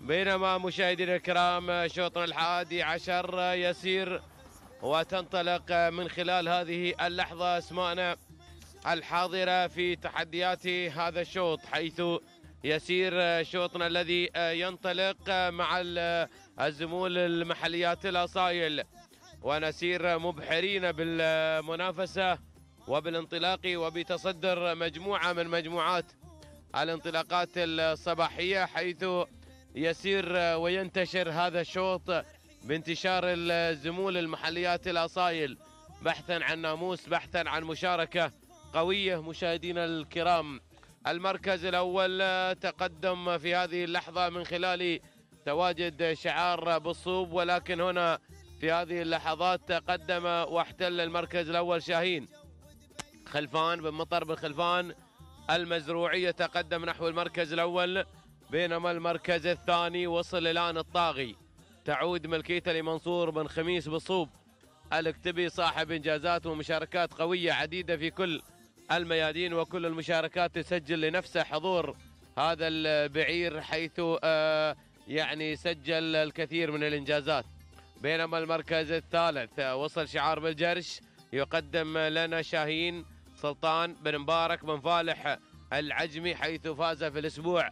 بينما مشاهدينا الكرام شوطنا الحادي عشر يسير وتنطلق من خلال هذه اللحظة أسماءنا الحاضرة في تحديات هذا الشوط، حيث يسير شوطنا الذي ينطلق مع الزمول المحليات الأصايل، ونسير مبحرين بالمنافسة وبالانطلاق وبتصدر مجموعة من مجموعات الانطلاقات الصباحية، حيث يسير وينتشر هذا الشوط بانتشار الزمول المحليات الأصايل بحثا عن ناموس، بحثا عن مشاركة قوية. مشاهدينا الكرام، المركز الأول تقدم في هذه اللحظة من خلال تواجد شعار بالصوب، ولكن هنا في هذه اللحظات تقدم واحتل المركز الأول شاهين خلفان بن مطر بن خلفان المزروعي، يتقدم نحو المركز الأول، بينما المركز الثاني وصل الآن الطاغي، تعود ملكيته لمنصور بن خميس بالصوب الكتبي، صاحب إنجازات ومشاركات قوية عديدة في كل الميادين وكل المشاركات، تسجل لنفسه حضور هذا البعير، حيث يعني سجل الكثير من الإنجازات. بينما المركز الثالث وصل شعار بالجرش، يقدم لنا شاهين سلطان بن مبارك بن فالح العجمي، حيث فاز في الأسبوع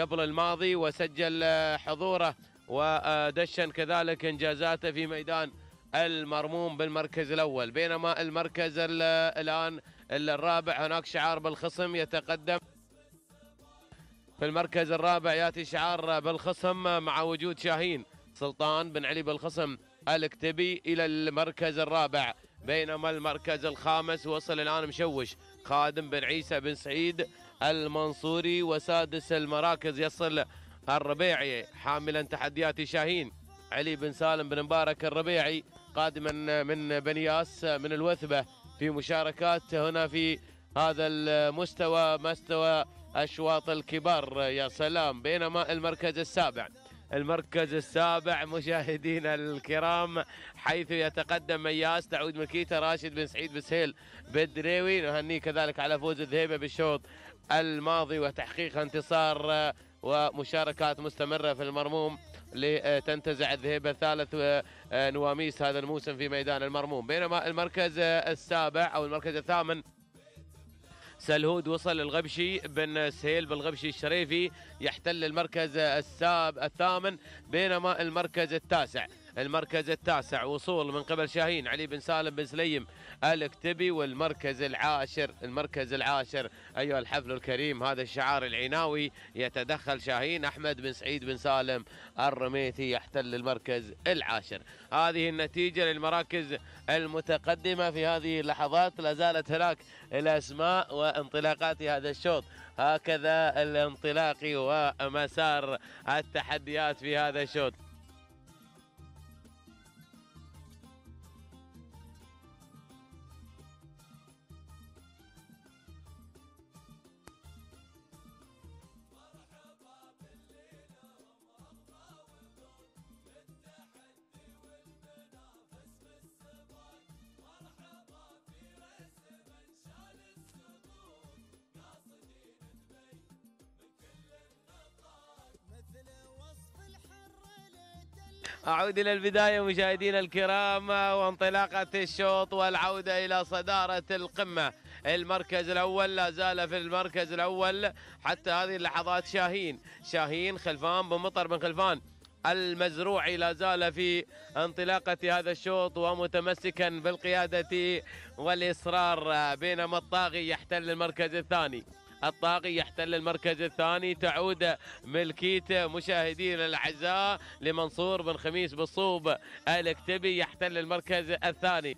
قبل الماضي وسجل حضوره ودشن كذلك إنجازاته في ميدان المرموم بالمركز الأول. بينما المركز الآن الرابع هناك شعار بالخصم، يتقدم في المركز الرابع، يأتي شعار بالخصم مع وجود شاهين سلطان بن علي بالخصم الكتبي إلى المركز الرابع. بينما المركز الخامس وصل الآن مشوش خادم بن عيسى بن سعيد المنصوري، وسادس المراكز يصل الربيعي حاملا تحديات شاهين علي بن سالم بن مبارك الربيعي، قادما من بنياس من الوثبة في مشاركات هنا في هذا المستوى، مستوى أشواط الكبار. يا سلام. بينما المركز السابع مشاهدينا الكرام، حيث يتقدم مياس، تعود ملكيته راشد بن سعيد بسهيل بدريوي، نهنيه كذلك على فوز الذهيبة بالشوط الماضي وتحقيق انتصار ومشاركات مستمرة في المرموم لتنتزع الذهيبة الثالث نواميس هذا الموسم في ميدان المرموم. بينما المركز السابع أو المركز الثامن سلهود وصل الغبشي بن سهيل بالغبشي الشريفي، يحتل المركز الثامن. بينما المركز التاسع وصول من قبل شاهين علي بن سالم بن سليم الكتبي. والمركز العاشر أيها الحفل الكريم، هذا الشعار العناوي، يتدخل شاهين أحمد بن سعيد بن سالم الرميثي، يحتل المركز العاشر. هذه النتيجة للمراكز المتقدمة في هذه اللحظات، لا زالت هناك الأسماء وانطلاقات هذا الشوط، هكذا الانطلاق ومسار التحديات في هذا الشوط. أعود إلى البداية مشاهدينا الكرام، وانطلاقة الشوط والعودة إلى صدارة القمة. المركز الأول لا زال في المركز الأول حتى هذه اللحظات شاهين خلفان بن مطر بن خلفان المزروعي، لا زال في انطلاقة هذا الشوط ومتمسكا بالقيادة والإصرار. بينما الطاغي يحتل المركز الثاني، تعود ملكيته مشاهدينا الأعزاء لمنصور بن خميس بالصوب الكتبي، يحتل المركز الثاني.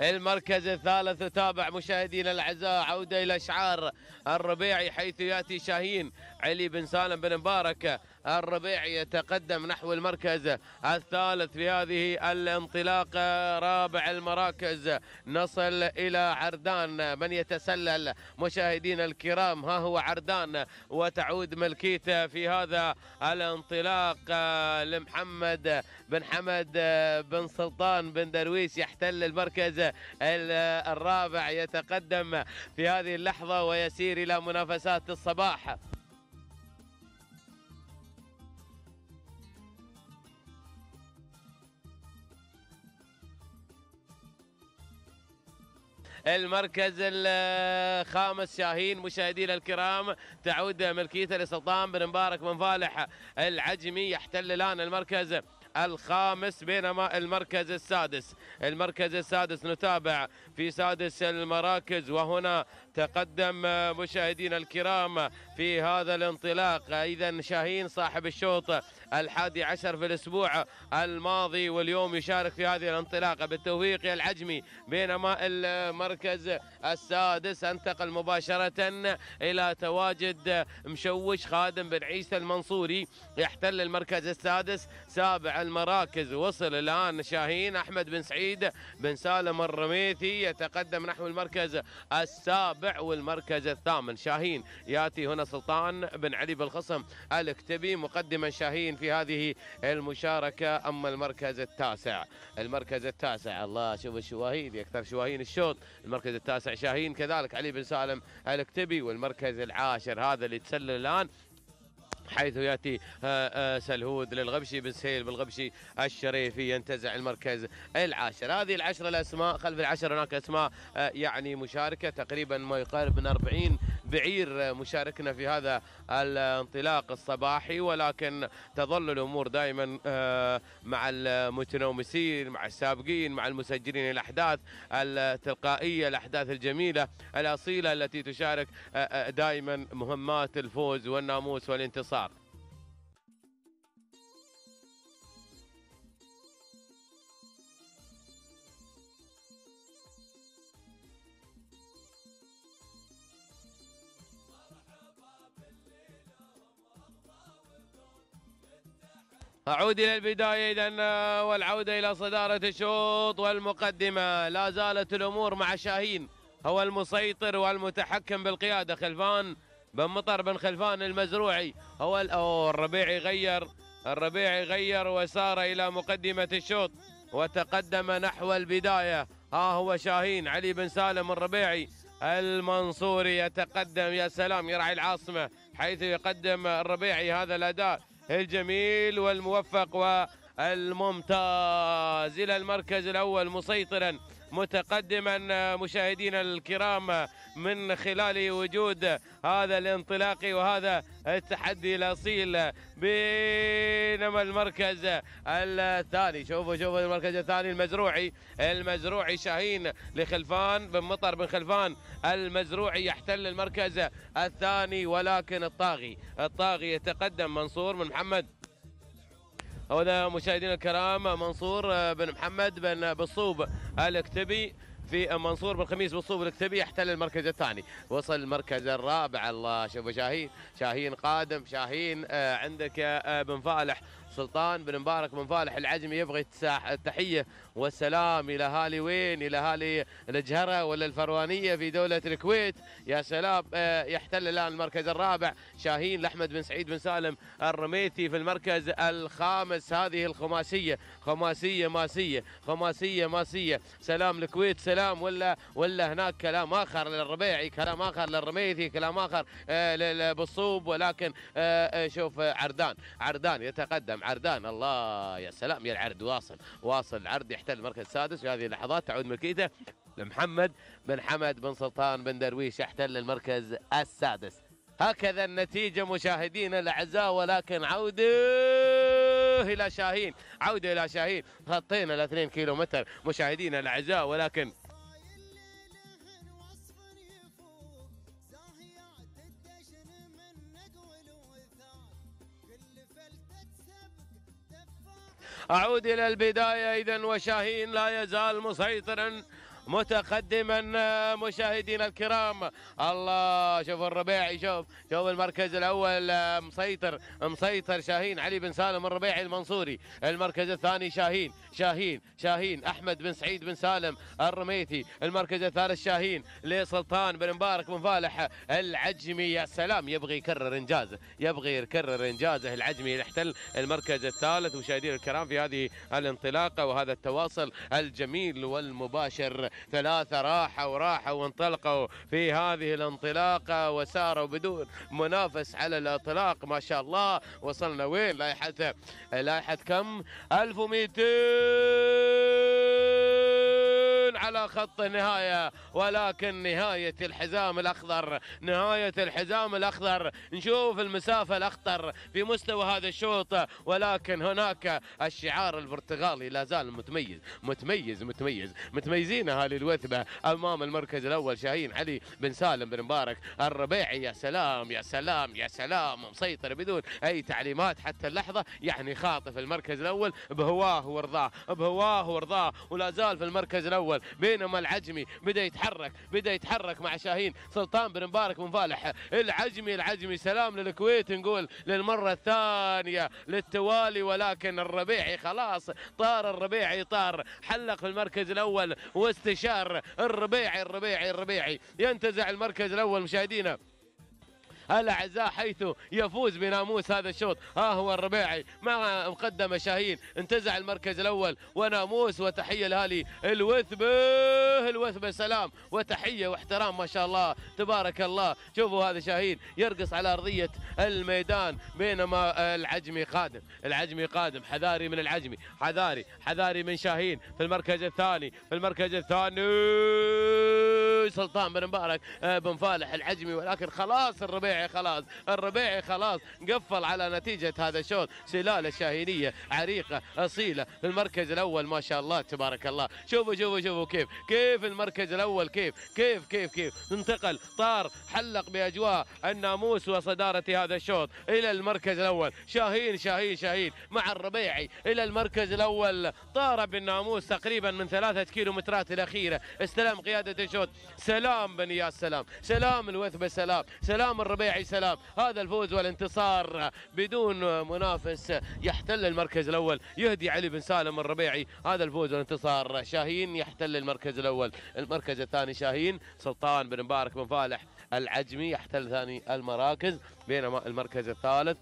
المركز الثالث تابع مشاهدينا الأعزاء، عودة إلى شعار الربيعي، حيث يأتي شاهين علي بن سالم بن مبارك الربيعي يتقدم نحو المركز الثالث لهذه الانطلاقة. رابع المراكز نصل إلى عردان. من يتسلل مشاهدين الكرام؟ ها هو عردان، وتعود ملكيته في هذا الانطلاق لمحمد بن حمد بن سلطان بن درويش. يحتل المركز الرابع، يتقدم في هذه اللحظة ويسير إلى منافسات الصباح. المركز الخامس شاهين مشاهدينا الكرام، تعود ملكيته لسلطان بن مبارك بن فالح العجمي. يحتل الآن المركز الخامس، بينما المركز السادس نتابع في سادس المراكز. وهنا تقدم مشاهدينا الكرام في هذا الانطلاق. إذا شاهين صاحب الشوط الحادي عشر في الأسبوع الماضي، واليوم يشارك في هذه الانطلاقة بالتوفيق العجمي. بينما المركز السادس انتقل مباشرة إلى تواجد مشوش خادم بن عيسى المنصوري. يحتل المركز السادس. سابع المراكز وصل الآن شاهين أحمد بن سعيد بن سالم الرميثي، يتقدم نحو المركز السابع. والمركز الثامن شاهين، يأتي هنا سلطان بن علي بالخصم الكتبي مقدما شاهين في هذه المشاركة. أما المركز التاسع الله، شوف الشواهين، يكثر شواهين الشوط. المركز التاسع شاهين، كذلك علي بن سالم الكتبي. والمركز العاشر هذا اللي تسلل الآن، حيث يأتي سلهود للغبشي بن سهيل بالغبشي الشريفي، ينتزع المركز العاشر. هذه العشرة الأسماء، خلف العشر هناك أسماء يعني مشاركة، تقريبا ما يقارب من 40 بعير مشاركنا في هذا الانطلاق الصباحي. ولكن تظل الأمور دائما مع المتنومسين، مع السابقين، مع المسجلين، الأحداث التلقائية، الأحداث الجميلة الأصيلة التي تشارك دائما مهمات الفوز والناموس والانتصار. أعود إلى البداية إذن، والعودة إلى صدارة الشوط والمقدمة. لا زالت الأمور مع شاهين، هو المسيطر والمتحكم بالقيادة. خلفان بن مطر بن خلفان المزروعي هو الربيعي غير وسار إلى مقدمة الشوط وتقدم نحو البداية. ها هو شاهين علي بن سالم الربيعي المنصوري يتقدم. يا سلام، يرعي العاصمة، حيث يقدم الربيعي هذا الأداء الجميل والموفق والممتاز. إلى المركز الأول مسيطرا متقدما مشاهدينا الكرام، من خلال وجود هذا الانطلاق وهذا التحدي الأصيل. بينما المركز الثاني، شوفوا المركز الثاني المزروعي شاهين لخلفان بن مطر بن خلفان المزروعي. يحتل المركز الثاني، ولكن الطاغي يتقدم منصور بن محمد. هذا مشاهدينا الكرام منصور بن محمد بن بالصوب الكتبي، في منصور بن خميس بالصوب الكتبي يحتل المركز الثاني. وصل المركز الرابع. الله، شوفوا شاهين، قادم. شاهين عندك بن فالح سلطان بن مبارك بن فالح العجمي يبغي التحية والسلام إلى هالي، وين إلى هالي؟ الجهرة ولا الفروانية في دولة الكويت. يا سلام، يحتل الآن المركز الرابع شاهين لأحمد بن سعيد بن سالم الرميثي. في المركز الخامس هذه الخماسية، خماسية ماسية، سلام الكويت، سلام ولا هناك. كلام آخر للربيعي، كلام آخر للرميثي، كلام آخر بالصوب. ولكن شوف عردان، يتقدم عردان. الله، يا سلام، يا العرد، واصل العرد. يحتل المركز السادس في هذه اللحظات، تعود ملكيته لمحمد بن حمد بن سلطان بن درويش. يحتل المركز السادس. هكذا النتيجة مشاهدينا الأعزاء. ولكن عودة إلى شاهين، خطينا ال2 كيلومتر مشاهدينا الأعزاء. ولكن أعود إلى البداية إذن، وشاهين لا يزال مسيطرا متقدما مشاهدينا الكرام. الله، شوف الربيعي، شوف المركز الاول مسيطر شاهين علي بن سالم الربيعي المنصوري. المركز الثاني شاهين احمد بن سعيد بن سالم الرميثي. المركز الثالث شاهين سلطان بن مبارك بن فالح العجمي. يا سلام، يبغي يكرر انجازه، العجمي يحتل المركز الثالث. مشاهدينا الكرام في هذه الانطلاقه وهذا التواصل الجميل والمباشر، ثلاثه راحوا وانطلقوا في هذه الانطلاقه وساروا بدون منافس على الاطلاق. ما شاء الله، وصلنا وين؟ لائحه كم؟ 1200 على خط النهايه، ولكن نهايه الحزام الاخضر، نشوف المسافه الاخطر في مستوى هذا الشوط، ولكن هناك الشعار البرتغالي لا زال متميز. متميزين اهالي الوثبه امام المركز الاول شاهين علي بن سالم بن مبارك الربيعي. يا سلام يا سلام يا سلام، مسيطر بدون اي تعليمات حتى اللحظه، يعني خاطف المركز الاول بهواه ورضاه، ولا زال في المركز الاول، بينما العجمي بدا يتحرك، مع شاهين سلطان بن مبارك بن فالح العجمي. سلام للكويت، نقول للمره الثانيه للتوالي، ولكن الربيعي خلاص طار، حلق في المركز الاول واستشار. الربيعي ينتزع المركز الاول. مشاهدينا الأعزاء حيث يفوز بناموس هذا الشوط. ها هو الربيعي مع مقدمة شاهين، انتزع المركز الأول وناموس. وتحية لأهالي الوثبة، سلام وتحية واحترام. ما شاء الله تبارك الله. شوفوا هذا شاهين يرقص على أرضية الميدان، بينما العجمي قادم، حذاري من العجمي، حذاري من شاهين. في المركز الثاني، سلطان بن مبارك بن فالح العجمي، ولكن خلاص الربيعي، خلاص قفل على نتيجة هذا الشوط. سلالة شاهينية عريقة أصيلة في المركز الأول، ما شاء الله تبارك الله. شوفوا كيف المركز الأول، كيف انتقل، طار، حلق بأجواء الناموس وصدارة هذا الشوط إلى المركز الأول. شاهين مع الربيعي إلى المركز الأول، طار بالناموس تقريبا من 3 كيلومترات الأخيرة، استلم قيادة الشوط. سلام بن ياس، سلام الوثبة، سلام الربيعي، هذا الفوز والانتصار بدون منافس. يحتل المركز الأول، يهدي علي بن سالم الربيعي. هذا الفوز والانتصار، شاهين يحتل المركز الأول. المركز الثاني شاهين سلطان بن مبارك بن فالح العجمي يحتل ثاني المراكز، بينما المركز الثالث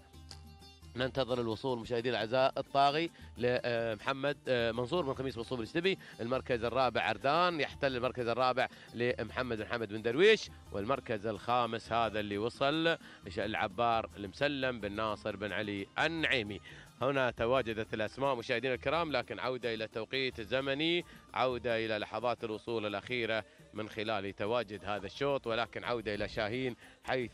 ننتظر الوصول مشاهدينا الاعزاء الطاغي لمحمد منصور بن خميس بالصوب الكتبي. المركز الرابع عردان، يحتل المركز الرابع لمحمد بن حمد بن درويش. والمركز الخامس هذا اللي وصل العبار المسلم بن ناصر بن علي النعيمي. هنا تواجدت الاسماء مشاهدينا الكرام، لكن عوده الى التوقيت الزمني، عوده الى لحظات الوصول الاخيره من خلال تواجد هذا الشوط، ولكن عوده الى شاهين حيث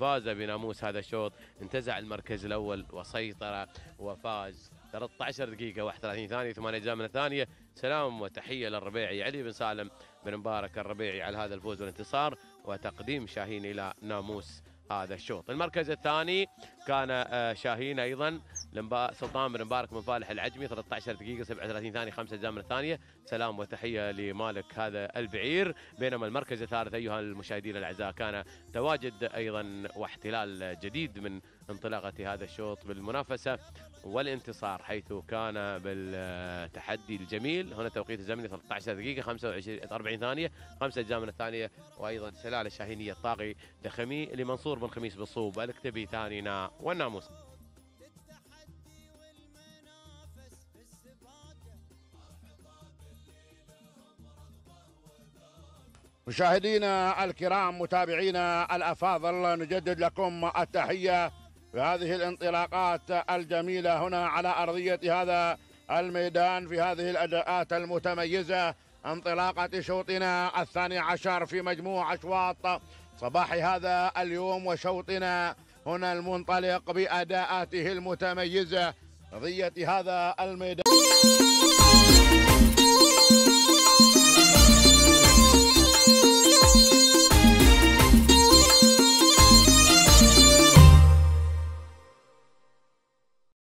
فاز بناموس هذا الشوط، انتزع المركز الاول وسيطر وفاز. 13 دقيقه و31 ثانيه، 8 اجزاء من الثانيه. سلام وتحيه للربيعي علي بن سالم بن مبارك الربيعي على هذا الفوز والانتصار وتقديم شاهين الى ناموس هذا الشوط. المركز الثاني كان شاهين ايضا سلطان بن مبارك بن فالح العجمي، 13 دقيقة 37 ثانية، 5 أجزاء من الثانية. سلام وتحية لمالك هذا البعير. بينما المركز الثالث أيها المشاهدين الأعزاء كان تواجد أيضا واحتلال جديد من انطلاقة هذا الشوط بالمنافسة والانتصار، حيث كان بالتحدي الجميل. هنا توقيت الزمني 13 دقيقة 40 ثانية، 5 أجزاء من الثانية. وأيضا سلالة شاهينية الطاغي لمنصور بن خميس بالصوب الكتبي، ثانينا والناموس. مشاهدينا الكرام، متابعينا الأفاضل، نجدد لكم التحية بهذه الانطلاقات الجميلة هنا على أرضية هذا الميدان في هذه الأداءات المتميزة. انطلاقة شوطنا ال12 في مجموعة أشواط صباح هذا اليوم، وشوطنا هنا المنطلق بأداءاته المتميزة أرضية هذا الميدان.